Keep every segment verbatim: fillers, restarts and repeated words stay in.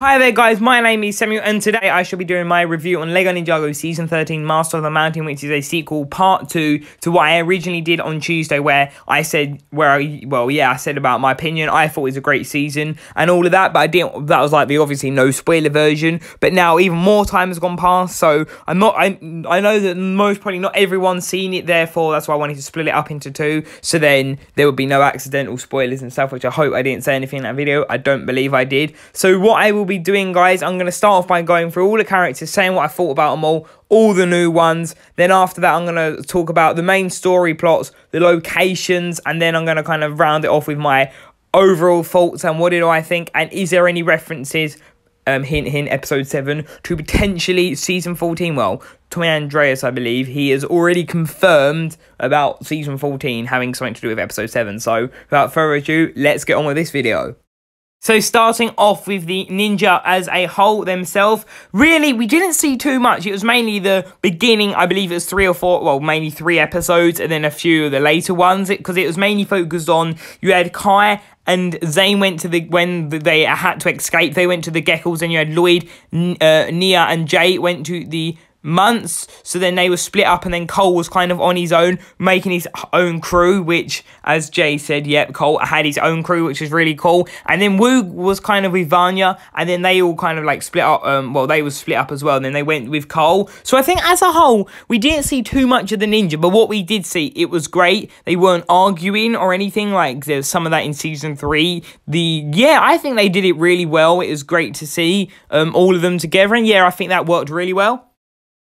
Hi there guys, my name is Samuel and today I shall be doing my review on LEGO Ninjago Season thirteen Master of the Mountain, which is a sequel part two to what I originally did on Tuesday where I said, where I, well yeah, I said about my opinion. I thought it was a great season and all of that, but I didn't, that was like the obviously no spoiler version, but now even more time has gone past, so I'm not, I I know that most probably not everyone's seen it, therefore that's why I wanted to split it up into two, so then there would be no accidental spoilers and stuff, which I hope I didn't say anything in that video. I don't believe I did. So what I will be doing, guys, I'm going to start off by going through all the characters, saying what I thought about them all, all the new ones. Then after that, I'm going to talk about the main story plots, the locations, and then I'm going to kind of round it off with my overall thoughts and what did I think, and is there any references, um, hint, hint, episode seven, to potentially season fourteen, well, Tommy Andreas, I believe, he has already confirmed about season fourteen having something to do with episode seven, so without further ado, let's get on with this video. So starting off with the ninja as a whole themselves, really we didn't see too much. It was mainly the beginning, I believe it was three or four, well mainly three episodes and then a few of the later ones, because it, it was mainly focused on, you had Kai and Zane went to the, when they had to escape, they went to the Geckles, and you had Lloyd, N uh, Nia and Jay went to the Munce, so then they were split up, and then Cole was kind of on his own making his own crew, which as Jay said, yep, Cole had his own crew, which was really cool. And then Wu was kind of with Vanya, and then they all kind of like split up, um well they were split up as well, and then they went with Cole. So I think as a whole we didn't see too much of the ninja, but what we did see, it was great. They weren't arguing or anything, like there's some of that in season three. The yeah, I think they did it really well. It was great to see um all of them together, and yeah, I think that worked really well.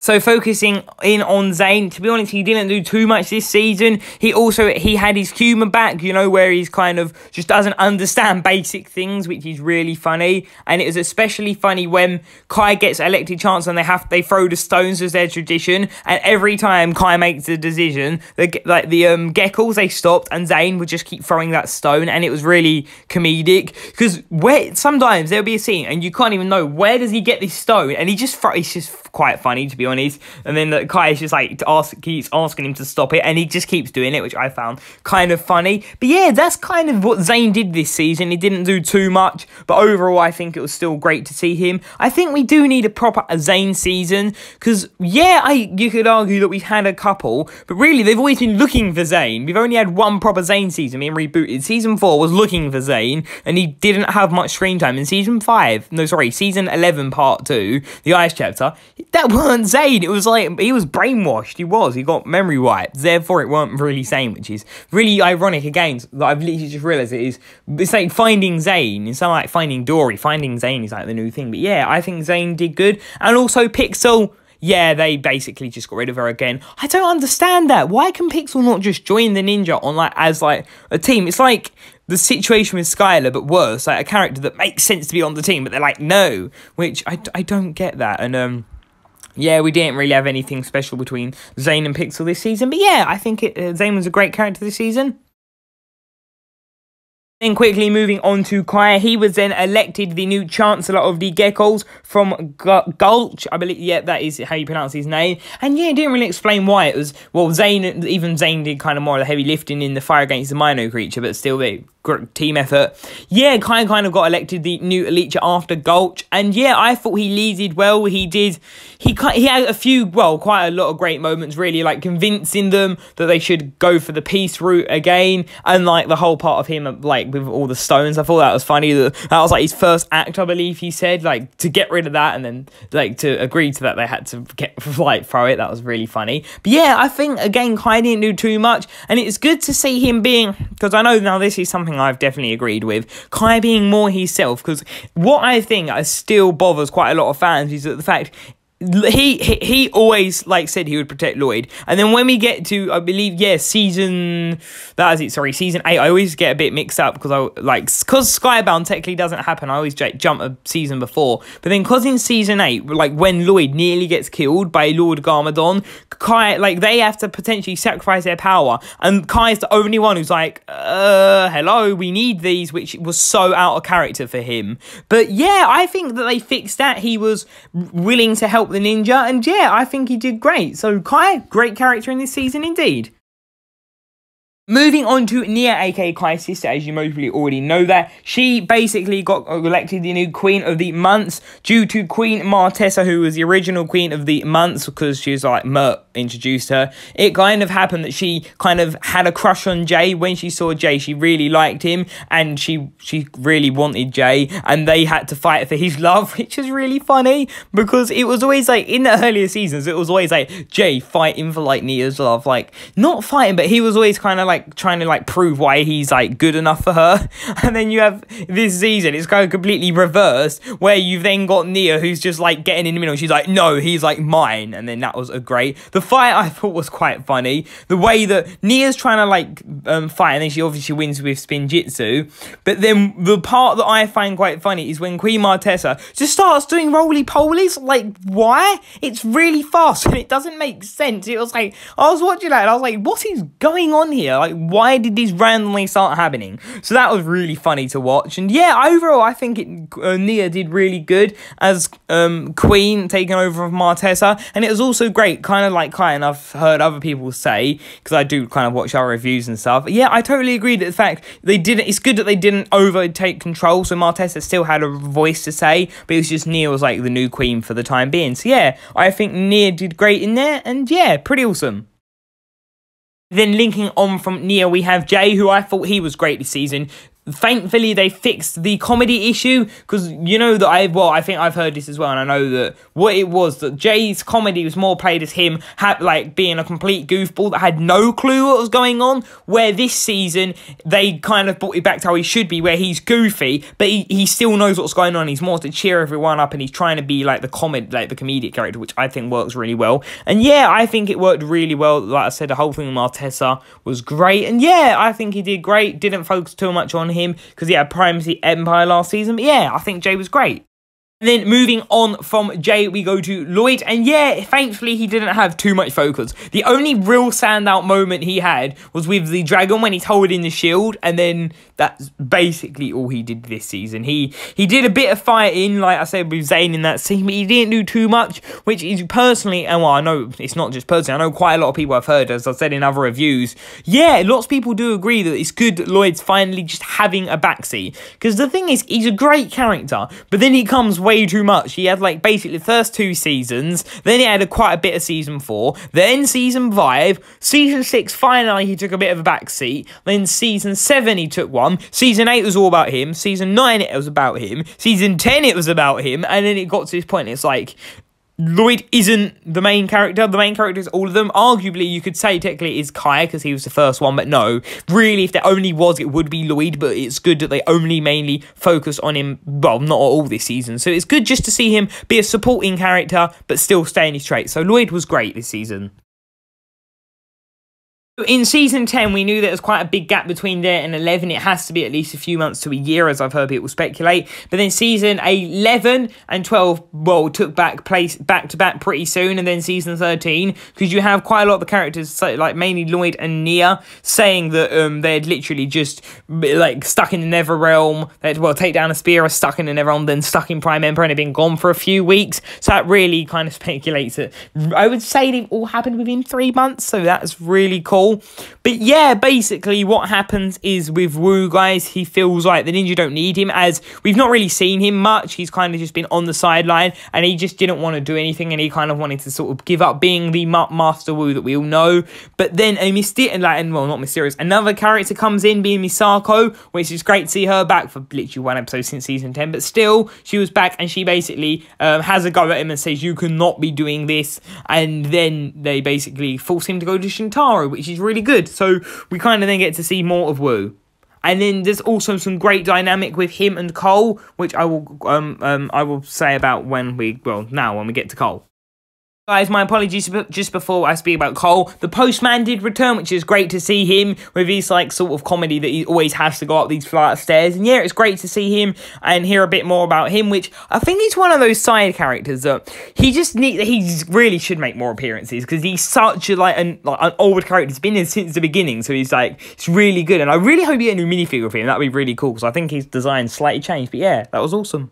So focusing in on Zane, to be honest, he didn't do too much this season. He also, he had his humour back, you know, where he's kind of just doesn't understand basic things, which is really funny. And it was especially funny when Kai gets elected chancellor and they have, they throw the stones as their tradition. And every time Kai makes a decision, the, like the um, Geckles, they stopped, and Zane would just keep throwing that stone. And it was really comedic, because where sometimes there'll be a scene and you can't even know, where does he get this stone? And he just, it's just quite funny, to be honest. And then the, Kai is just like to ask, keeps asking him to stop it, and he just keeps doing it, which I found kind of funny. But yeah, that's kind of what Zane did this season. He didn't do too much, but overall I think it was still great to see him. I think we do need a proper Zane season, because yeah, I you could argue that we've had a couple, but really they've always been looking for Zane. We've only had one proper Zane season being rebooted. Season four was looking for Zane, and he didn't have much screen time. In season five, no sorry, season eleven part two, the Ice Chapter, that weren't Zane. It was like, he was brainwashed, he was, he got memory wiped, therefore it weren't really Zane, which is really ironic again, that I've literally just realised it is, it's like finding Zane, it's not like finding Dory, finding Zane is like the new thing, but yeah, I think Zane did good. And also P I X A L, yeah, they basically just got rid of her again. I don't understand that, why can P I X A L not just join the ninja on like, as like, a team? It's like the situation with Skylar, but worse, like a character that makes sense to be on the team, but they're like, no, which, I, I don't get that, and um, yeah, we didn't really have anything special between Zane and P I X A L this season. But yeah, I think it, uh, Zane was a great character this season. Then quickly moving on to Kai, he was then elected the new Chancellor of the Geckles from Gulch, I believe, yeah, that is how you pronounce his name. And yeah, it didn't really explain why it was, well, Zane, even Zane did kind of more of the heavy lifting in the fire against the Mino creature, but still the team effort. Yeah, Kai kind of got elected the new elite after Gulch, and yeah, I thought he leaded well, he did, he, he had a few, well, quite a lot of great moments really, like convincing them that they should go for the peace route again, and like the whole part of him, like, with all the stones, I thought that was funny. That was like his first act, I believe he said, like to get rid of that, and then like to agree to that they had to get like throw it. That was really funny. But yeah, I think again Kai didn't do too much, and it's good to see him being, because I know now this is something I've definitely agreed with, Kai being more himself, because what I think still bothers quite a lot of fans is that the fact He, he he always like said he would protect Lloyd, and then when we get to, I believe, yeah, season that is it sorry season eight, I always get a bit mixed up, because I like because Skybound technically doesn't happen, I always jump a season before, but then because in season eight, like when Lloyd nearly gets killed by Lord Garmadon, Kai, like they have to potentially sacrifice their power, and Kai's the only one who's like uh hello, we need these, which was so out of character for him. But yeah, I think that they fixed that. He was willing to help the ninja, and yeah, I think he did great. So Kai, great character in this season indeed. Moving on to Nia, aka Kai's sister, as you mostly already know that. She basically got elected the new Queen of the Months due to Queen Murtessa, who was the original Queen of the Months, because she was like, Murt introduced her. It kind of happened that she kind of had a crush on Jay. When she saw Jay, she really liked him, and she, she really wanted Jay, and they had to fight for his love, which is really funny, because it was always like, in the earlier seasons, it was always like, Jay fighting for like Nia's love, like, not fighting, but he was always kind of like, Like, trying to like prove why he's like good enough for her. And then you have this season, it's kind of completely reversed, where you've then got Nia, who's just like getting in the middle. She's like, no, he's like mine. And then that was a great, the fight I thought was quite funny, the way that Nia's trying to like um fight, and then she obviously wins with spin jitsu. But then the part that I find quite funny is when Queen Murtessa just starts doing roly polies. Like, why? It's really fast and it doesn't make sense. It was like, I was watching that and I was like, what is going on here? Like, why did these randomly start happening? So that was really funny to watch. And yeah, overall, I think it, uh, Nia did really good as um, Queen, taking over from Murtessa. And it was also great, kind of like Kai, and I've heard other people say, because I do kind of watch our reviews and stuff. But yeah, I totally agree that the fact they didn't, it's good that they didn't overtake control. So Murtessa still had a voice to say, but it was just Nia was like the new Queen for the time being. So yeah, I think Nia did great in there. And yeah, pretty awesome. Then linking on from Nia, we have Jay, who I thought he was great this season. Thankfully, they fixed the comedy issue, because you know that I, well, I think I've heard this as well, and I know that what it was, that Jay's comedy was more played as him, had, like, being a complete goofball that had no clue what was going on, where this season, they kind of brought it back to how he should be, where he's goofy, but he, he still knows what's going on, he's more to cheer everyone up, and he's trying to be, like, the comic, like, the comedic character, which I think works really well. And yeah, I think it worked really well. Like I said, the whole thing with Murtessa was great, and yeah, I think he did great, didn't focus too much on him because he had Prime Empire last season. But yeah, I think Jay was great. And then moving on from Jay, we go to Lloyd. And yeah, thankfully, he didn't have too much focus. The only real standout moment he had was with the dragon when he's holding the shield. And then that's basically all he did this season. He he did a bit of fighting, like I said, with Zane in that scene. But he didn't do too much, which is personally, and well, I know it's not just personally, I know quite a lot of people I've heard, as I said in other reviews. Yeah, lots of people do agree that it's good that Lloyd's finally just having a backseat. Because the thing is, he's a great character, but then he comes way too much. He had like basically the first two seasons, then he had a, quite a bit of season four, then season five, season six finally he took a bit of a backseat, then season seven he took one, season eight was all about him, season nine it was about him, season ten it was about him, and then it got to this point it's like, Lloyd isn't the main character. The main character is all of them. Arguably, you could say technically is Kai, because he was the first one, but no. Really, if there only was, it would be Lloyd, but it's good that they only mainly focus on him, well, not all this season. So it's good just to see him be a supporting character, but still stay in his traits. So Lloyd was great this season. In Season ten, we knew there was quite a big gap between there and eleven. It has to be at least a few months to a year, as I've heard people speculate. But then Season eleven and twelve, well, took back place back-to-back pretty soon. And then Season thirteen, because you have quite a lot of the characters, like mainly Lloyd and Nia, saying that um, they'd literally just, like, stuck in the Nether Realm. They'd, well, take down a spear, stuck in the Nether Realm, then stuck in Prime Empire, and had been gone for a few weeks. So that really kind of speculates it. I would say they've all happened within three months, so that's really cool. But yeah, basically what happens is with Wu, guys, he feels like the ninja don't need him, as we've not really seen him much. He's kind of just been on the sideline, and he just didn't want to do anything, and he kind of wanted to sort of give up being the Master Wu that we all know. But then a mysterious, like, well, not mysterious, another character comes in, being Misako, which is great to see her back for literally one episode since Season ten, but still, she was back, and she basically um, has a go at him and says, you cannot be doing this, and then they basically force him to go to Shintaro, which is really good. So we kind of then get to see more of Wu. And then there's also some great dynamic with him and Cole, which I will um, um I will say about when we well now when we get to Cole. Guys, my apologies, but just before I speak about Cole, the postman did return, which is great to see him with his, like, sort of comedy that he always has to go up these flight of stairs. And yeah, it's great to see him and hear a bit more about him, which I think he's one of those side characters that he just need, he really should make more appearances, because he's such a, like, an, like, an old character. He's been in since the beginning, so he's, like, it's really good. And I really hope you get a new minifigure for him. That'd be really cool, because I think his design slightly changed. But yeah, that was awesome.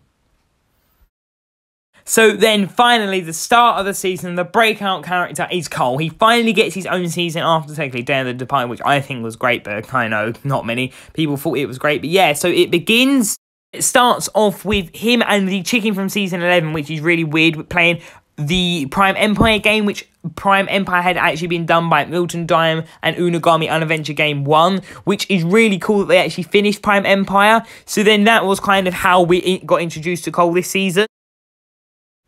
So then finally, the start of the season, the breakout character is Cole. He finally gets his own season after technically Day of the Departed, which I think was great, but I know not many people thought it was great. But yeah, so it begins, it starts off with him and the chicken from season eleven, which is really weird, playing the Prime Empire game, which Prime Empire had actually been done by Milton Dime and Unagami Unadventure Game one, which is really cool that they actually finished Prime Empire. So then that was kind of how we got introduced to Cole this season.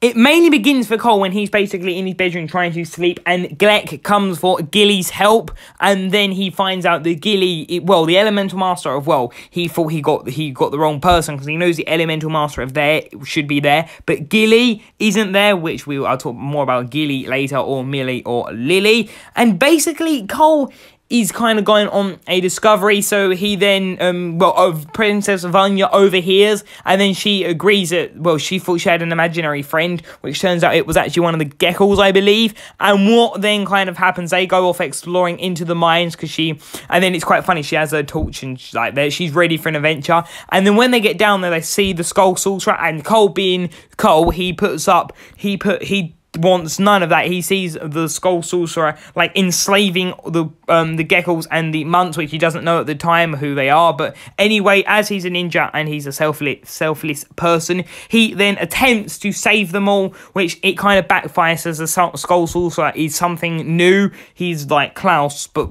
It mainly begins for Cole when he's basically in his bedroom trying to sleep, and Gleck comes for Gilly's help, and then he finds out that Gilly, well, the Elemental Master of, well, he thought he got he got the wrong person because he knows the Elemental Master of there should be there, but Gilly isn't there, which we I'll talk more about Gilly later, or Milly or Lily, and basically Cole is kind of going on a discovery. So he then, um, well, of Princess Vanya overhears, and then she agrees that, well, she thought she had an imaginary friend, which turns out it was actually one of the Geckles, I believe. And what then kind of happens? They go off exploring into the mines because she, and then it's quite funny. She has her torch and she's like there, she's ready for an adventure. And then when they get down there, they see the Skull Sorcerer, and Cole being Cole, he puts up, he put he. wants none of that. He sees the Skull Sorcerer like enslaving the um the Geckles and the Munce, which he doesn't know at the time who they are, but anyway, as he's a ninja and he's a selfless selfless person, he then attempts to save them all, which it kind of backfires as the Skull Sorcerer is something new. He's like Klaus but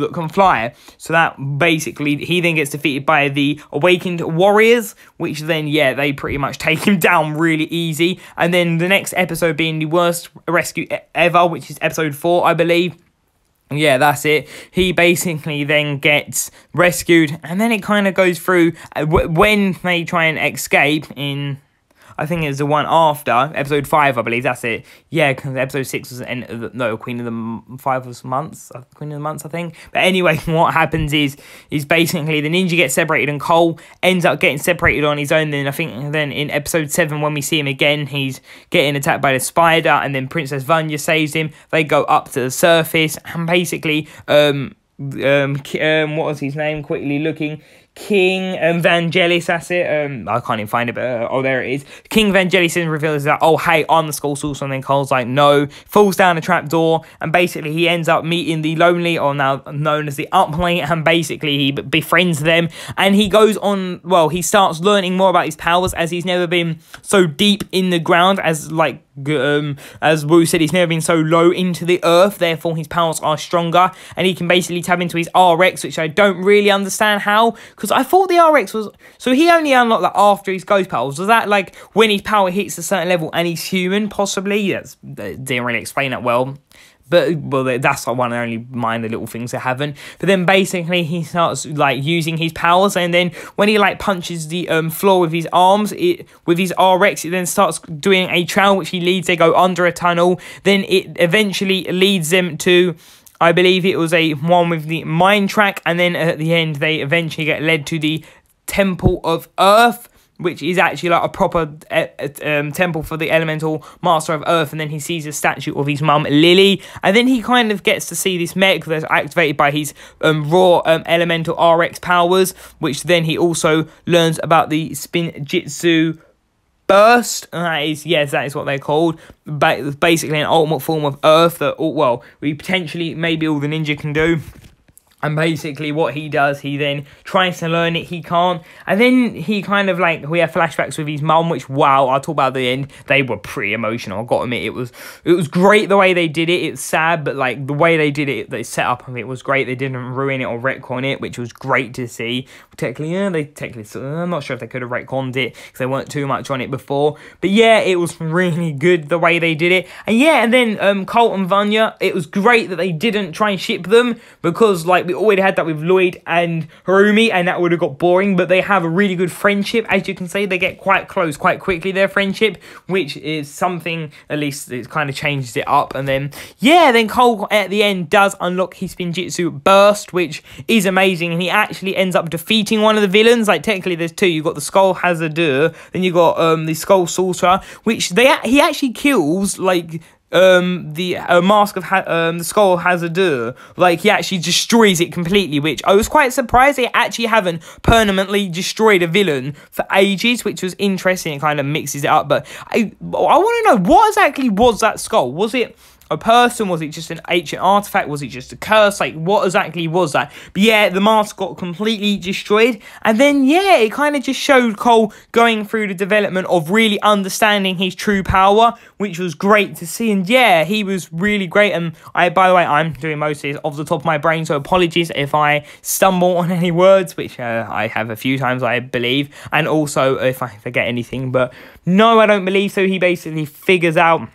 that can fly. So that basically he then gets defeated by the Awakened Warriors, which then, yeah, they pretty much take him down really easy. And then the next episode being the worst rescue ever, which is episode four, I believe. Yeah, that's it. He basically then gets rescued, and then it kind of goes through when they try and escape in, I think it's the one after episode five, I believe. That's it. Yeah, because episode six was end of the, no Queen of the M Five was months, Queen of the Months, I think. But anyway, what happens is is basically the ninja gets separated, and Cole ends up getting separated on his own. Then I think then in episode seven when we see him again, he's getting attacked by the spider, and then Princess Vanya saves him. They go up to the surface, and basically um um um what was his name? Quickly looking. King um, Vangelis, that's it. Um, I can't even find it, but uh, oh, there it is. King Vangelis reveals that, oh, hey, I'm the Skull Sorcerer. And then Cole's like, no, falls down a trapdoor, and basically he ends up meeting the Lonely, or now known as the Upply, and basically he befriends them. And he goes on, well, he starts learning more about his powers, as he's never been so deep in the ground as, like, Um, as Wu said, he's never been so low into the earth, therefore his powers are stronger, and he can basically tap into his R X, which I don't really understand how, because I thought the R X was, so he only unlocked that after his ghost powers. Was that like when his power hits a certain level and he's human, possibly? That's, that didn't really explain that well. But, well, that's like one of the only minor little things that happen. But then basically he starts, like, using his powers. And then when he, like, punches the um, floor with his arms, it with his R X, it then starts doing a trail, which he leads. They go under a tunnel. Then it eventually leads them to, I believe it was a one with the mine track. And then at the end, they eventually get led to the Temple of Earth, which is actually like a proper um, temple for the Elemental Master of Earth. And then he sees a statue of his mum, Lily. And then he kind of gets to see this mech that's activated by his um, raw um, Elemental R X powers, which then he also learns about the Spin Jitsu Burst. And that is, yes, that is what they're called. But basically an ultimate form of Earth that, all, well, we potentially, maybe all the ninja can do. And basically what he does, he then tries to learn it, he can't. And then he kind of like, we have flashbacks with his mum, which, wow, I'll talk about at the end. They were pretty emotional, I've got to admit. It was, it was great the way they did it. It's sad, but like the way they did it, they set up, I mean, it was great. They didn't ruin it or retcon it, which was great to see. Technically, yeah, they technically, I'm not sure if they could have retconned it because they weren't too much on it before. But yeah, it was really good the way they did it. And yeah, and then um, Cole and Vanya, it was great that they didn't try and ship them, because like, we already had that with Lloyd and Harumi, and that would have got boring. But they have a really good friendship, as you can see. They get quite close quite quickly, their friendship, which is something, at least it kind of changes it up. And then, yeah, then Cole at the end does unlock his Spinjitzu Burst, which is amazing. And he actually ends up defeating one of the villains. Like, technically there's two. You've got the Skull of Hazza D'ur, then you've got um, the Skull Sorcerer, which they he actually kills, like... um, the uh, Mask of ha um, the Skull of Hazza D'ur, like he actually destroys it completely, which I was quite surprised they actually haven't permanently destroyed a villain for ages, which was interesting. It kind of mixes it up, but I, I want to know, what exactly was that skull? Was it a person? Was it just an ancient artifact? Was it just a curse? Like, what exactly was that? But yeah, the mask got completely destroyed. And then, yeah, it kind of just showed Cole going through the development of really understanding his true power, which was great to see. And yeah, he was really great. And I, by the way, I'm doing most of this off the top of my brain, so apologies if I stumble on any words, which uh, I have a few times, I believe. And also if I forget anything, but no, I don't believe so. He basically figures out,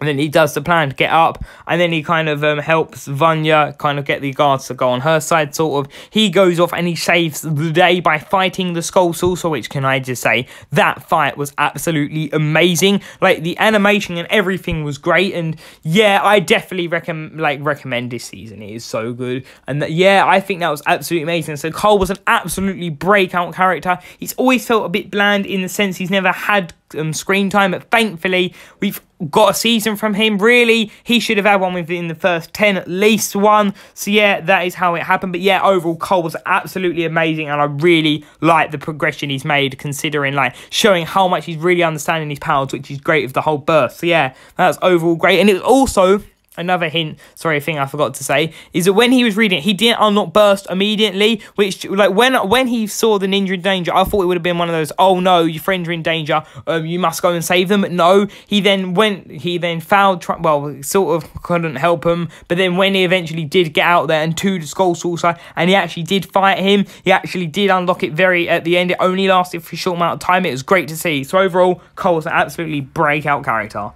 and then he does the plan to get up, and then he kind of um, helps Vanya kind of get the guards to go on her side, sort of. He goes off and he saves the day by fighting the Skull Sorcerer, which, can I just say, that fight was absolutely amazing. Like, the animation and everything was great, and yeah, I definitely recommend, like, recommend this season. It is so good, and that, yeah, I think that was absolutely amazing. So Cole was an absolutely breakout character. He's always felt a bit bland in the sense he's never had Um, screen time, but thankfully we've got a season from him. Really, he should have had one within the first ten, at least one. So yeah, that is how it happened. But yeah, overall Cole was absolutely amazing, and I really like the progression he's made, considering, like, showing how much he's really understanding his powers, which is great with the whole burst. So yeah, that's overall great. And it was also another hint, sorry, thing I forgot to say, is that when he was reading it, he didn't unlock burst immediately, which, like, when when he saw the ninja in danger, I thought it would have been one of those, oh no, your friends are in danger, um, you must go and save them. But no, he then went, he then failed, well, sort of couldn't help him, but then when he eventually did get out there and to the Skull Sorcerer, and he actually did fight him, he actually did unlock it very at the end. It only lasted for a short amount of time. It was great to see. So overall, Cole's an absolutely breakout character.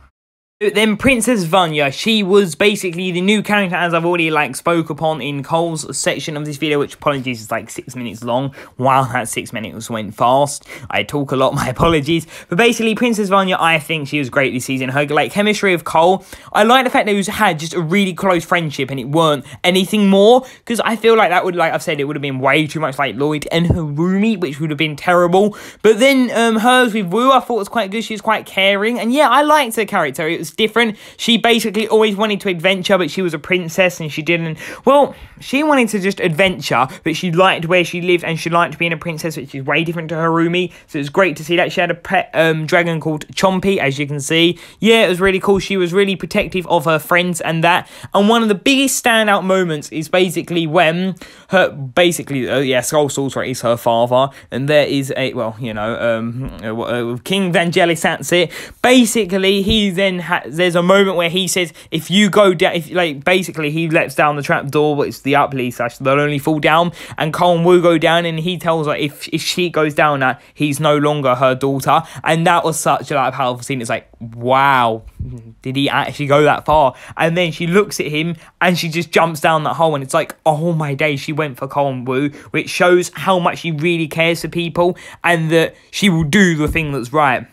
Then Princess Vanya, she was basically the new character, as I've already, like, spoke upon in Cole's section of this video, which, apologies, is like six minutes long. Wow, that six minutes went fast. I talk a lot, my apologies. But basically, Princess Vanya, I think she was great this season. Her, like, chemistry of Cole, I like the fact that they had just a really close friendship and it weren't anything more, because I feel like that would, like I've said, it would have been way too much like Lloyd and Harumi, which would have been terrible. But then um, hers with Wu, I thought was quite good. She was quite caring, and yeah, I liked her character. It was different. She basically always wanted to adventure, but she was a princess and she didn't, well, she wanted to just adventure, but she liked where she lived and she liked being a princess, which is way different to Harumi. So it's great to see that. She had a pet um, dragon called Chompy, as you can see. Yeah, it was really cool. She was really protective of her friends and that. And one of the biggest standout moments is basically when her, basically, uh, yeah, Skull Sorcerer is her father, and there is a, well, you know, um, uh, uh, King Vangelis, that's it. Basically, he then had there's a moment where he says, if you go down, if, like, basically he lets down the trap door, which is the Upply slash they'll only fall down, and Cole and Wu go down, and he tells her if, if she goes down that he's no longer her daughter. And that was such a, like, powerful scene. It's like, wow, did he actually go that far? And then she looks at him and she just jumps down that hole, and it's like, oh my day, she went for Cole and Wu, which shows how much she really cares for people and that she will do the thing that's right.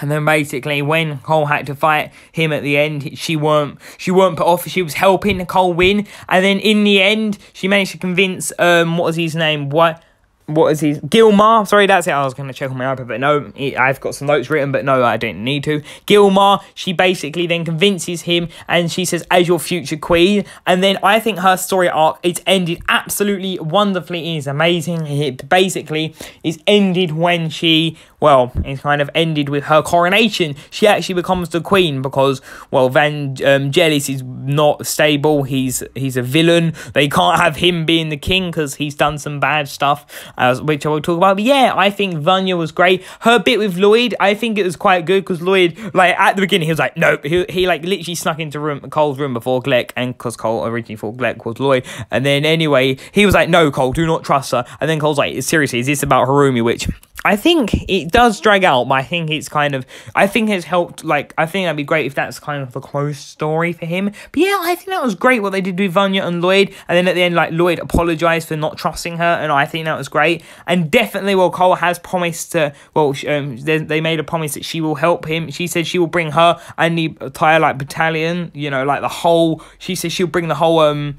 And then basically when Cole had to fight him at the end, she weren't she weren't put off. She was helping Cole win. And then in the end, she managed to convince um what was his name? What what is his Gilmar? Sorry, that's it. I was gonna check on my iPad, but no, I've got some notes written, but no, I didn't need to. Gilmar, she basically then convinces him, and she says, as your future queen. And then I think her story arc, it's ended absolutely wonderfully. It is amazing. It basically is ended when she, well, it's kind of ended with her coronation. She actually becomes the queen because, well, Vangelis is not stable. He's he's a villain. They can't have him being the king because he's done some bad stuff, as which I will talk about. But yeah, I think Vanya was great. Her bit with Lloyd, I think it was quite good because Lloyd, like, at the beginning, he was like, nope. He, he like, literally snuck into room Cole's room before Gleck, and because Cole originally thought Gleck was Lloyd. And then anyway, he was like, no, Cole, do not trust her. And then Cole's like, seriously, is this about Harumi? Which I think it does drag out, but I think it's kind of, I think it's helped, like, I think that'd be great if that's kind of the close story for him. But yeah, I think that was great what they did with Vanya and Lloyd, and then at the end, like, Lloyd apologised for not trusting her, and I think that was great. And definitely, well, Cole has promised to, well, um, they, they made a promise that she will help him. She said she will bring her and the entire, like, battalion, you know, like, the whole, she said she'll bring the whole, um,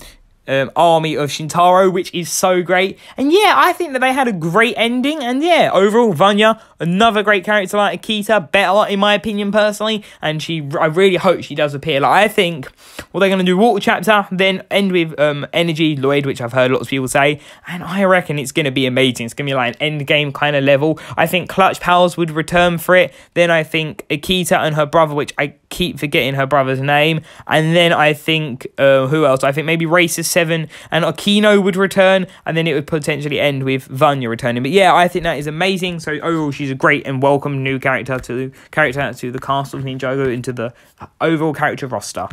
Um, army of Shintaro, which is so great. And yeah, I think that they had a great ending. And yeah, overall Vanya, Another great character like Akita, better in my opinion personally, and she, I really hope she does appear. Like, I think, well, they're going to do Water Chapter, then end with um, Energy Lloyd, which I've heard lots of people say, and I reckon it's going to be amazing. It's going to be like an end game kind of level. I think Clutch Powers would return for it, then I think Akita and her brother, which I keep forgetting her brother's name, and then I think, uh, who else? I think maybe Racer seven and Akino would return, and then it would potentially end with Vanya returning. But yeah, I think that is amazing. So overall, she's a great and welcome new character to character to the cast of Ninjago, into the overall character roster.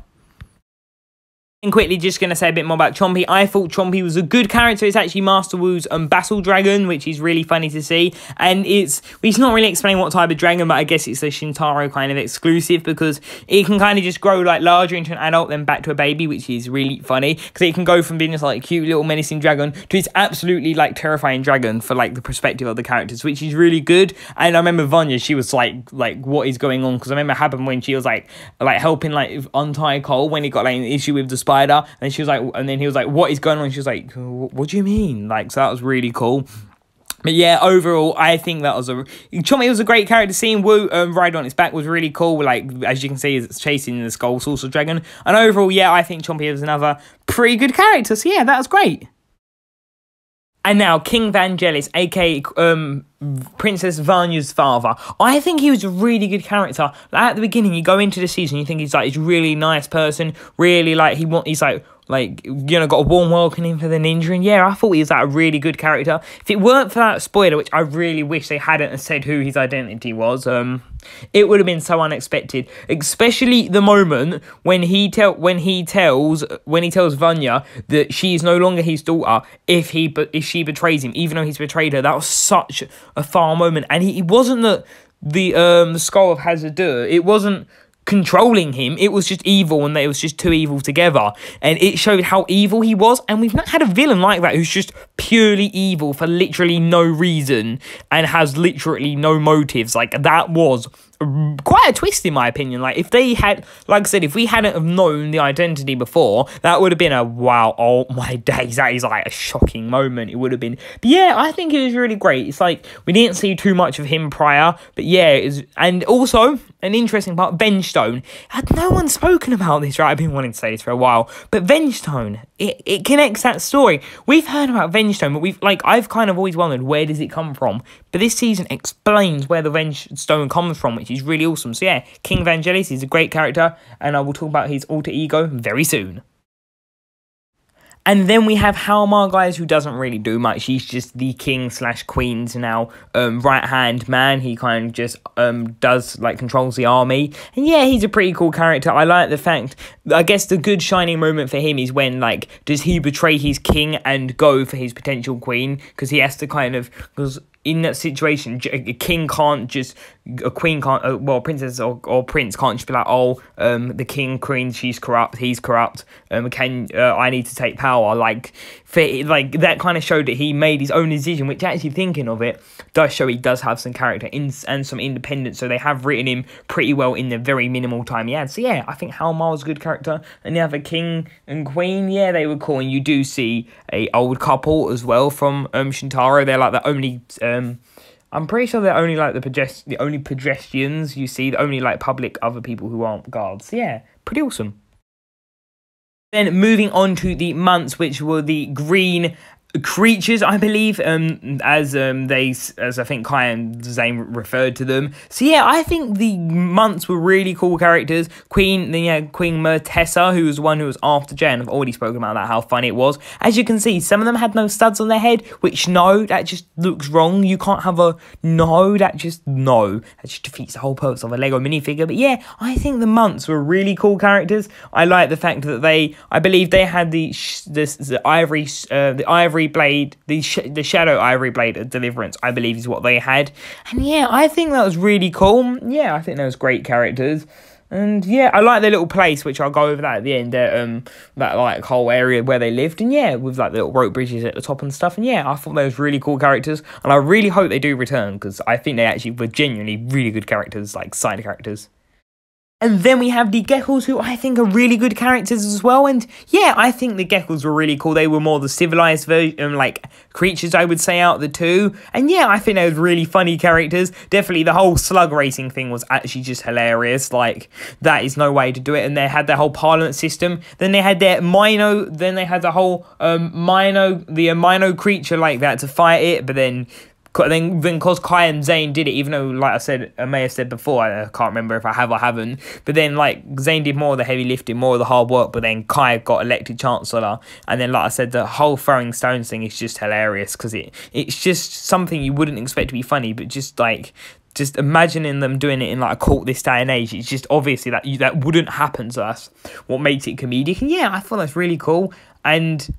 And quickly, just going to say a bit more about Chompy. I thought Chompy was a good character. It's actually Master Wu's um, Battle Dragon, which is really funny to see. And it's it's not really explaining what type of dragon, but I guess it's a Shintaro kind of exclusive, because it can kind of just grow like larger into an adult, then back to a baby, which is really funny, because it can go from being this like cute little menacing dragon to this absolutely like terrifying dragon for like the perspective of the characters, which is really good. And I remember Vanya, she was like, like what is going on? Because I remember it happened when she was like like helping like untie Cole when he got like an issue with the spider. And then she was like, and then he was like, what is going on? And she was like, what do you mean? Like, so that was really cool. But yeah, overall, I think that was a... Chompy was a great character. Seeing Wu um, ride on its back was really cool. Like, as you can see, it's chasing the Skull Sorcerer Dragon. And overall, yeah, I think Chompy was another pretty good character. So yeah, that was great. And now, King Vangelis, aka um, Princess Vanya's father. I think he was a really good character. Like, at the beginning, you go into the season, you think he's like, he's a really nice person, really like, he want, he's like, like, you know, got a warm welcome in for the ninja. And yeah, I thought he was like a really good character. If it weren't for that spoiler, which I really wish they hadn't said who his identity was, um, it would have been so unexpected. Especially the moment when he tell when he tells when he tells Vanya that she is no longer his daughter if he if she betrays him, even though he's betrayed her. That was such a far moment, and he, he wasn't the the um the Skull of Hazza D'ur. It wasn't controlling him, it was just evil, and it was just two evil together, and it showed how evil he was. And we've not had a villain like that who's just purely evil for literally no reason and has literally no motives. Like, that was quite a twist in my opinion. Like, if they had, like I said, if we hadn't have known the identity before, that would have been a wow, oh my days, that is like a shocking moment. It would have been. But yeah, I think it was really great. It's like, we didn't see too much of him prior, but yeah, it was, and also an interesting part, Vengestone. Had no one spoken about this, right? I've been wanting to say this for a while, but Vengestone, it, it connects that story. We've heard about Vengestone, but we've, like, I've kind of always wondered, where does it come from? But this season explains where the Vengestone comes from, which is really awesome. So yeah, King Vangelis is a great character, and I will talk about his alter ego very soon. And then we have Halmar, guys, who doesn't really do much. He's just the king slash queen's now um, right-hand man. He kind of just um, does, like, controls the army. And yeah, he's a pretty cool character. I like the fact, I guess the good shining moment for him is when, like, does he betray his king and go for his potential queen? Because he has to kind of, because in that situation, a king can't just, a queen can't, uh, well, princess or, or prince can't just be like, oh, um, the king, queen, she's corrupt, he's corrupt, um, can, uh, I need to take power. Like, for, like, that kind of showed that he made his own decision, which actually, thinking of it, does show he does have some character in, and some independence, so they have written him pretty well in the very minimal time he had. So yeah, I think Halmar was a good character, and the other king and queen, yeah, they were cool, and you do see a old couple as well from um, Shintaro. They're like the only... Um, Um, I'm pretty sure they're only like the the only pedestrians you see, the only like public other people who aren't guards. So yeah, pretty awesome. Then moving on to the Munce, which were the green creatures, I believe, um, as um they as I think Kai and Zane referred to them. So yeah, I think the Munce were really cool characters. Queen, then yeah, Queen Murtessa, who was one who was after Jen. I've already spoken about that, how funny it was. As you can see, some of them had no studs on their head, which no, that just looks wrong. You can't have a no, that just no, that just defeats the whole purpose of a Lego minifigure. But yeah, I think the Munce were really cool characters. I like the fact that they, I believe they had the this the ivory uh, the ivory. Blade, the sh the Shadow Ivory Blade of Deliverance, I believe, is what they had. And yeah, I think that was really cool. Yeah, I think those great characters. And yeah, I like their little place, which I'll go over that at the end. That um, that like whole area where they lived, and yeah, with like the little rope bridges at the top and stuff. And yeah, I thought those really cool characters, and I really hope they do return, because I think they actually were genuinely really good characters, like side characters. And then we have the Geckles, who I think are really good characters as well. And yeah, I think the Geckles were really cool. They were more the civilized version, um, like creatures, I would say, out of the two. And yeah, I think they were really funny characters. Definitely the whole slug racing thing was actually just hilarious. Like, that is no way to do it. And they had their whole parliament system. Then they had their Mino. Then they had the whole um, Mino, the uh, Mino creature like that to fight it. But then... Then, then, cause Kai and Zane did it, even though, like I said, I may have said before, I can't remember if I have or haven't. But then, like, Zane did more of the heavy lifting, more of the hard work. But then Kai got elected chancellor, and then, like I said, the whole throwing stones thing is just hilarious because it it's just something you wouldn't expect to be funny, but just like. Just imagining them doing it in like a cult this day and age, it's just obviously that you, that wouldn't happen to us. What makes it comedic? And yeah, I thought that's really cool. And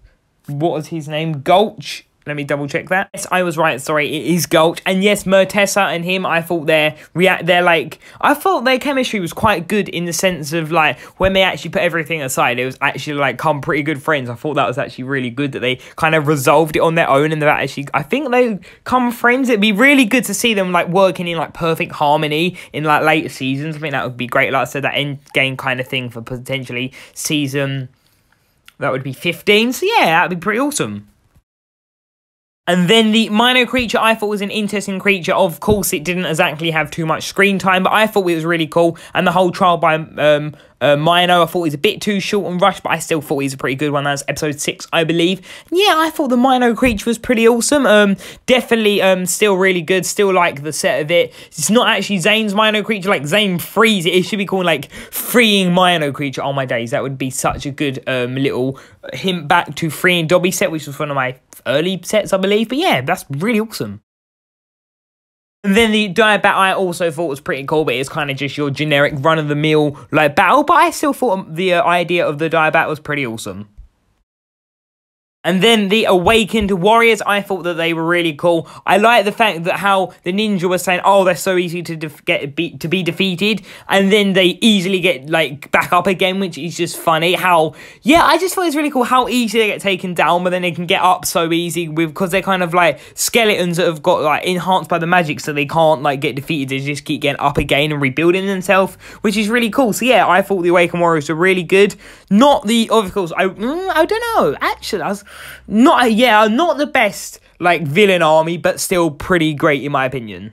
what was his name? Gulch. Let me double check that. Yes, I was right. Sorry, it is Gulch. And yes, Murtessa and him, I thought their react, they're like, I thought their chemistry was quite good in the sense of like when they actually put everything aside, it was actually like come pretty good friends. I thought that was actually really good that they kind of resolved it on their own and they're actually, I think they come friends. It'd be really good to see them like working in like perfect harmony in like late seasons. I think that would be great. Like I said, that end game kind of thing for potentially season, that would be fifteen. So yeah, that'd be pretty awesome. And then the Mino creature I thought was an interesting creature. Of course, it didn't exactly have too much screen time, but I thought it was really cool. And the whole trial by um, uh, Mino, I thought was a bit too short and rushed, but I still thought he was a pretty good one. That was episode six, I believe. Yeah, I thought the Mino creature was pretty awesome. Um, definitely um, still really good. Still like the set of it. It's not actually Zane's Mino creature. Like, Zane frees it. It should be called, like, Freeing Mino Creature. Oh, my days. That would be such a good um, little hint back to Freeing Dobby set, which was one of my early sets, I believe. But yeah, that's really awesome. And then the Diabat I also thought was pretty cool, but it's kind of just your generic run-of-the-mill like battle, but I still thought the uh, idea of the Diabat was pretty awesome. And then the Awakened Warriors, I thought that they were really cool. I like the fact that how the ninja was saying, oh, they're so easy to get be to be defeated. And then they easily get, like, back up again, which is just funny. How, yeah, I just thought it was really cool how easy they get taken down, but then they can get up so easy with because they're kind of, like, skeletons that have got, like, enhanced by the magic, so they can't, like, get defeated. They just keep getting up again and rebuilding themselves, which is really cool. So, yeah, I thought the Awakened Warriors were really good. Not the, of course, I, mm, I don't know. Actually, I was... Not, yeah, not the best, like, villain army, but still pretty great in my opinion.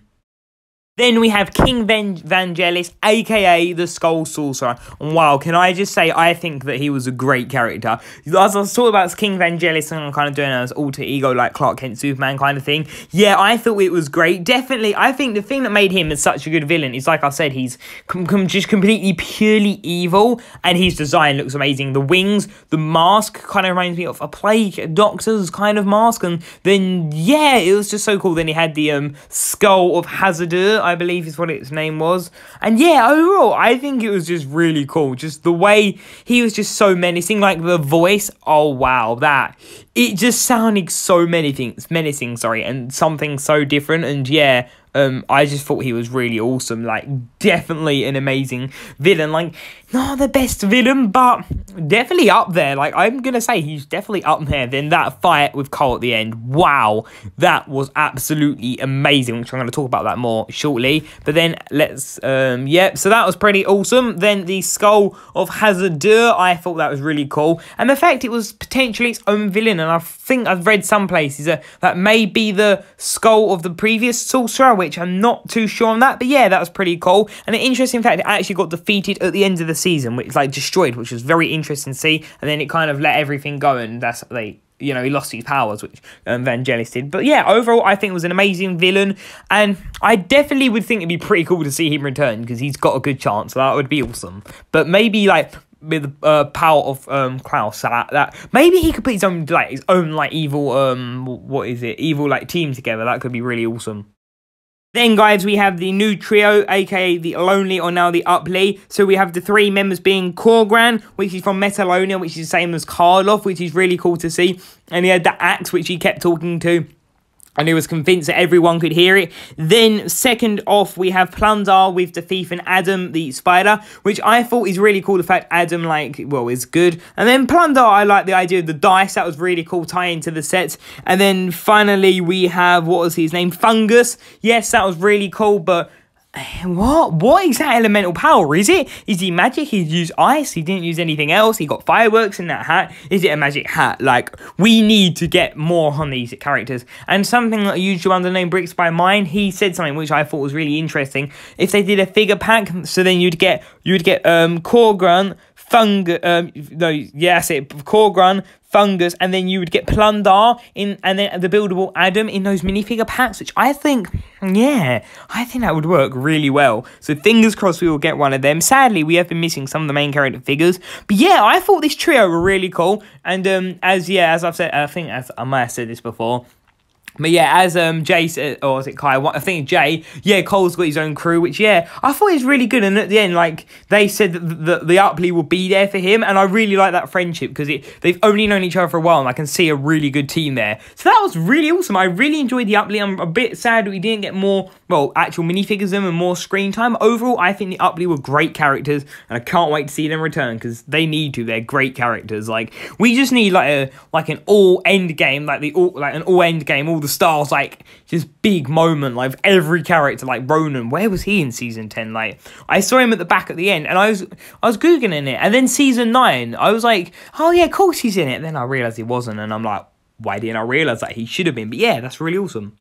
Then we have King Vangelis, a k a the Skull Sorcerer. And wow, can I just say, I think that he was a great character. As I was talking about King Vangelis, and I'm kind of doing his alter ego, like Clark Kent, Superman kind of thing. Yeah, I thought it was great. Definitely, I think the thing that made him such a good villain is, like I said, he's com com just completely purely evil. And his design looks amazing. The wings, the mask kind of reminds me of a plague doctor's kind of mask. And then, yeah, it was just so cool. Then he had the um, Skull of Hazza D'ur, I believe is what its name was. And yeah, overall, I think it was just really cool. Just the way he was just so menacing, like the voice. Oh, wow, that. It just sounded so many things, menacing, sorry, and something so different. And yeah, um, I just thought he was really awesome. Like, definitely an amazing villain. Like, not the best villain, but definitely up there. Like, I'm going to say he's definitely up there. Then that fight with Cole at the end, wow, that was absolutely amazing, which I'm going to talk about that more shortly. But then let's, um, yep, so that was pretty awesome. Then the Skull of Hazza D'ur, I thought that was really cool. And the fact it was potentially its own villain, and I think I've read some places that, that may be the skull of the previous sorcerer, which I'm not too sure on that. But yeah, that was pretty cool. And an interesting fact, it actually got defeated at the end of the season, which like destroyed, which was very interesting to see. And then it kind of let everything go, and that's they like, you know, he lost his powers, which um, Vangelis did. But yeah, overall I think it was an amazing villain, and I definitely would think it'd be pretty cool to see him return because he's got a good chance. So that would be awesome. But maybe like with the uh, power of um Klaus, that, that maybe he could put his own like his own like evil um what is it evil like team together. That could be really awesome. Then, guys, we have the new trio, a k a the Lonely, or now the Upply. So we have the three members being Korgran, which is from Metalonia, which is the same as Karloff, which is really cool to see. And he had the axe, which he kept talking to, and he was convinced that everyone could hear it. Then, second off, we have Plundar with the thief and Adam, the spider, which I thought is really cool. The fact Adam, like, well, is good. And then Plundar, I like the idea of the dice. That was really cool, tie into the set. And then, finally, we have, what was his name? Fungus. Yes, that was really cool, but What? What is that elemental power? Is it? Is he magic? He used ice. He didn't use anything else. He got fireworks in that hat. Is it a magic hat? Like, we need to get more on these characters. And something like usual under name Bricks by Mine, he said something which I thought was really interesting. If they did a figure pack, so then you'd get you'd get um Korgran, Fungus, um no, yes, it Korgran, Fungus, and then you would get Plundar in, and then the buildable Adam in those minifigure packs, which I think, yeah, I think that would work really well. So fingers crossed we will get one of them. Sadly, we have been missing some of the main character figures, but yeah, I thought this trio were really cool. And um, as yeah, as I've said, I think as I might have said this before. But yeah, as um Jay said, or was it Kai? I think Jay. Yeah, Cole's got his own crew, which yeah, I thought it was really good. And at the end, like they said, that the, the Upply will be there for him, and I really like that friendship because it they've only known each other for a while, and I can see a really good team there. So that was really awesome. I really enjoyed the Upply. I'm a bit sad we didn't get more, well, actual minifigures them and more screen time. Overall, I think the Upply were great characters, and I can't wait to see them return because they need to. They're great characters. Like we just need like a like an all end game, like the all like an all end game, all the stars, like just big moment, like every character, like Ronan. Where was he in season ten? Like I saw him at the back at the end, and I was I was googling it, and then season nine, I was like, oh yeah, of course he's in it. And then I realized he wasn't, and I'm like, why didn't I realize that he should have been? But yeah, that's really awesome.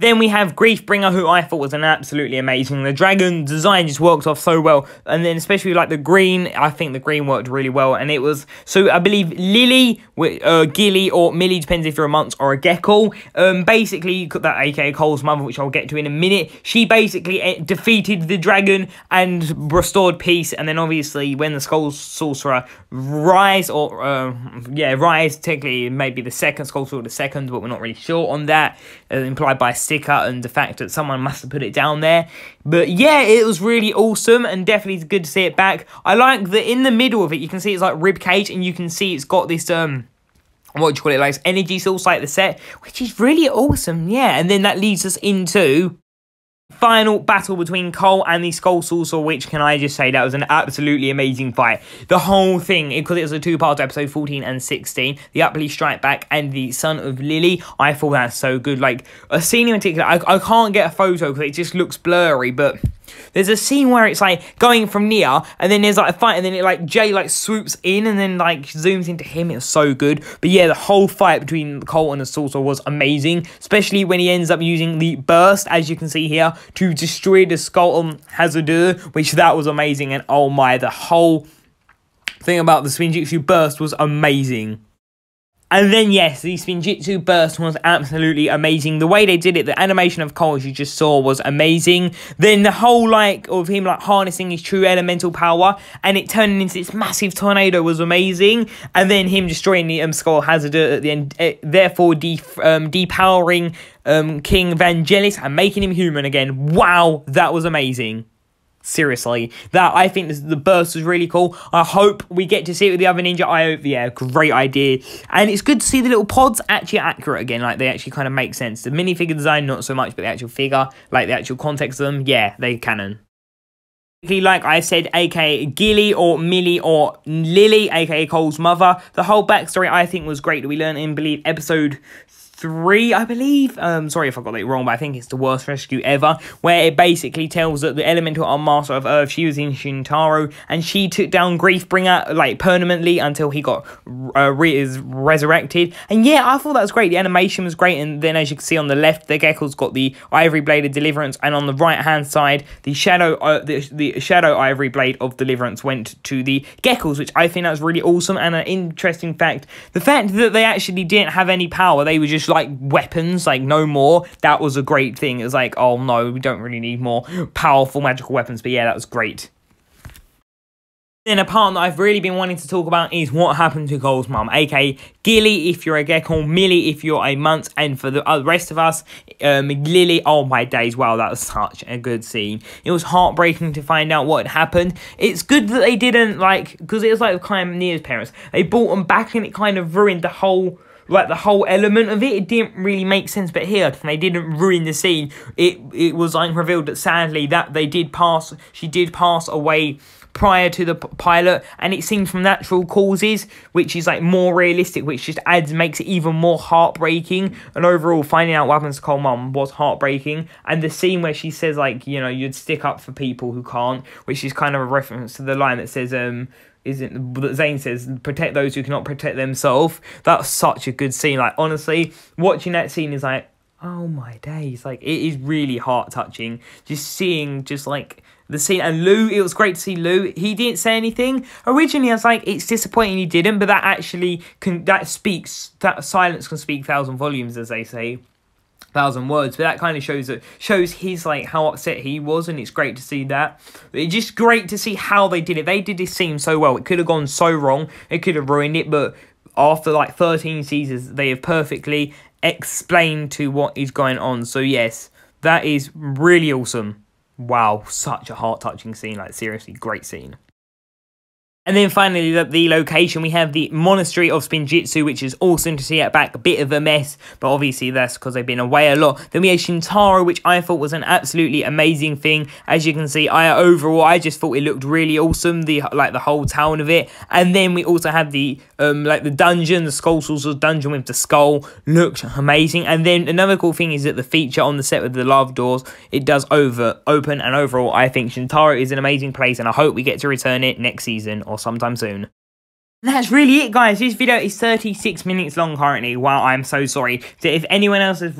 Then we have Griefbringer, who I thought was an absolutely amazing. The dragon design just worked off so well. And then especially like the green, I think the green worked really well. And it was, so I believe Lily, uh, Gilly or Milly, depends if you're a Munce or a Geckles. Um, basically, that aka Cole's mother, which I'll get to in a minute. She basically defeated the dragon and restored peace. And then obviously when the Skull Sorcerer rise, or uh, yeah, rise, technically maybe the second Skull Sorcerer, the second, but we're not really sure on that, uh, implied by sticker and the fact that someone must have put it down there. But yeah, it was really awesome and definitely good to see it back. I like that in the middle of it, you can see it's like rib cage, and you can see it's got this um what do you call it, like energy source, like the set, which is really awesome. Yeah, and then that leads us into final battle between Cole and the Skull Sorcerer, which, can I just say, that was an absolutely amazing fight. The whole thing, because it was a two-part episode fourteen and sixteen, the Upply Strike Back and the Son of Lily, I thought that's so good. Like, a scene in particular, I, I can't get a photo because it just looks blurry, but there's a scene where it's like going from near, and then there's like a fight, and then it like Jay like swoops in and then like zooms into him. It was so good. But yeah, the whole fight between Cole and the Sorcerer was amazing, especially when he ends up using the burst, as you can see here, to destroy the Skull of Hazza D'ur, which that was amazing. And oh my, the whole thing about the Spinjitzu burst was amazing. And then, yes, the Spinjitzu burst was absolutely amazing. The way they did it, the animation of Cole, as you just saw, was amazing. Then the whole, like, of him, like, harnessing his true elemental power and it turning into this massive tornado was amazing. And then him destroying the um, Skull of Hazza D'ur at the end, uh, therefore de um, depowering um, King Vangelis and making him human again. Wow, that was amazing. Seriously, that I think this, the burst was really cool. I hope we get to see it with the other ninja. I hope, yeah, great idea. And it's good to see the little pods actually accurate again. Like, they actually kind of make sense. The minifigure design, not so much, but the actual figure, like the actual context of them, yeah, they canon. Like I said, aka Gilly or Milly or Lily, aka Cole's mother. The whole backstory, I think, was great. We learned in, believe, episode three, I believe. Um, sorry if I got it wrong, but I think it's The Worst Rescue Ever, where it basically tells that the elemental are Master of Earth. She was in Shintaro, and she took down Griefbringer, like, permanently until he got uh, re is resurrected. And yeah, I thought that was great. The animation was great. And then, as you can see on the left, the Geckles got the Ivory Blade of Deliverance, and on the right hand side, the Shadow uh, the, the Shadow Ivory Blade of Deliverance went to the Geckles, which I think that was really awesome. And an interesting fact, the fact that they actually didn't have any power, they were just like weapons, like no more. That was a great thing. It was like, oh no, we don't really need more powerful magical weapons. But yeah, that was great. Then a part that I've really been wanting to talk about is what happened to Cole's mum, aka Gilly if you're a Geckle, Milly if you're a Munce, and for the uh, rest of us, um, Lily. Oh my days, wow, that was such a good scene. It was heartbreaking to find out what had happened. It's good that they didn't, like, because it was like kind of Nia's parents. They brought them back and it kind of ruined the whole, like, the whole element of it. It didn't really make sense, but here, they didn't ruin the scene. It it was, like, revealed that, sadly, that they did pass, she did pass away prior to the pilot, and it seems from natural causes, which is like more realistic, which just adds, makes it even more heartbreaking. And overall, finding out what happens to Cole's mum was heartbreaking. And the scene where she says, like, you know, you'd stick up for people who can't, which is kind of a reference to the line that says, um, isn't that Zane says, protect those who cannot protect themselves. That's such a good scene. Like, honestly, watching that scene is like, oh my days, like, it is really heart touching. Just seeing, just like, the scene. And Lou, it was great to see Lou. He didn't say anything. Originally, I was like, it's disappointing he didn't, but that actually can, that speaks, that silence can speak thousand volumes, as they say. Thousand words, but that kind of shows that shows his like how upset he was, and it's great to see that. It's just great to see how they did it. They did this scene so well. It could have gone so wrong. It could have ruined it, but after like thirteen seasons, they have perfectly explained to what is going on. So yes, that is really awesome. Wow, such a heart-touching scene. Like, seriously, great scene. And then finally, the, the location, we have the Monastery of Spinjitzu, which is awesome to see at back. A bit of a mess, but obviously that's because they've been away a lot. Then we have Shintaro, which I thought was an absolutely amazing thing. As you can see, I overall, I just thought it looked really awesome, the like the whole town of it. And then we also had the um like the dungeon, the Skull Sorcerer's dungeon with the skull, looked amazing. And then another cool thing is that the feature on the set with the love doors, it does over open. And overall, I think Shintaro is an amazing place, and I hope we get to return it next season or sometime soon. That's really it, guys. This video is thirty-six minutes long currently. Wow, I'm so sorry. So if anyone else has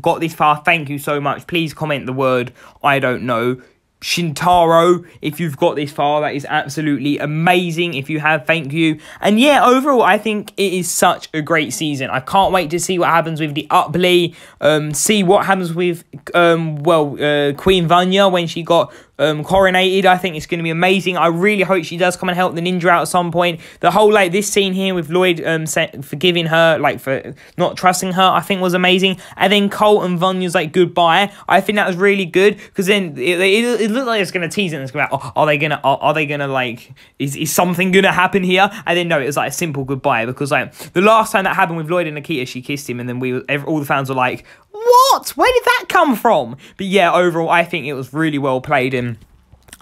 got this far, thank you so much. Please comment the word, I don't know, Shintaro, if you've got this far. That is absolutely amazing. If you have, thank you. And yeah, overall, I think it is such a great season. I can't wait to see what happens with the Upply, um, see what happens with, um, well, uh, Queen Vanya when she got um, coronated. I think it's going to be amazing. I really hope she does come and help the ninja out at some point. The whole, like, this scene here with Lloyd um, forgiving her, like, for not trusting her, I think was amazing. And then Cole and Vanya's, like, goodbye. I think that was really good, because then it, it, it look like it's gonna tease it, and it's gonna be like, oh, are they gonna are, are they gonna like is, is something gonna happen here? And then no, it was like a simple goodbye, because like the last time that happened with Lloyd and Akita, she kissed him, and then we every, all the fans were like, what, where did that come from? But yeah, overall, I think it was really well played. And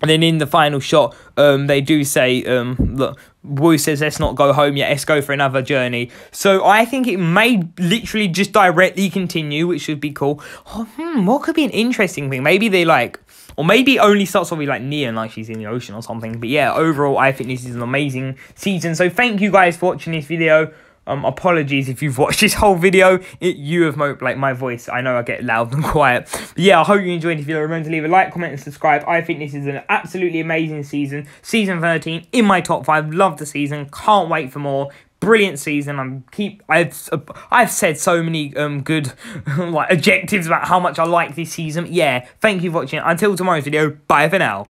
And then in the final shot, um, they do say, um, look, Wu says, let's not go home yet, let's go for another journey. So I think it may literally just directly continue, which should be cool. Oh, hmm, what could be an interesting thing? Maybe they like, or maybe it only starts off with like Neon, like she's in the ocean or something. But yeah, overall, I think this is an amazing season. So thank you guys for watching this video. Um, apologies if you've watched this whole video. It, you have moped, like, my voice. I know I get loud and quiet. But yeah, I hope you enjoyed this video. Remember to leave a like, comment, and subscribe. I think this is an absolutely amazing season. Season thirteen in my top five. Love the season. Can't wait for more. Brilliant season. I'm keep. I've uh, I've said so many um good like adjectives about how much I like this season. Yeah. Thank you for watching. Until tomorrow's video. Bye for now.